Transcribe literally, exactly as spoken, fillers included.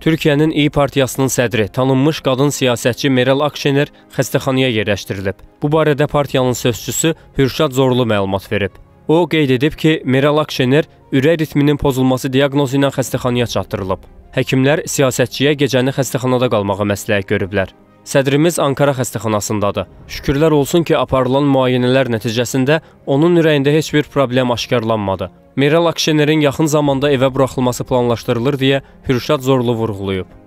Türkiyənin İYİ Partiyasının sədri, tanınmış qadın siyasətçi Meral Akşener xəstəxanaya yerləşdirilib. Bu barədə partiyanın sözçüsü Hürşad Zorlu məlumat verib. O qeyd edib ki, Meral Akşener ürək ritminin pozulması diaqnozu ilə xəstəxanaya çatdırılıb. Həkimlər siyasətçiyə gecəni xəstəxanada qalmağı məsləhət görüblər. Sədrimiz Ankara xəstəxanasındadır. Şükürlər olsun ki, aparılan müayinələr nəticəsində onun ürəyində heç bir problem aşkarlanmadı. Meral Akşener'in yaxın zamanda evə buraxılması planlaşdırılır deyə Hürşad Zorlu vurğulayıb.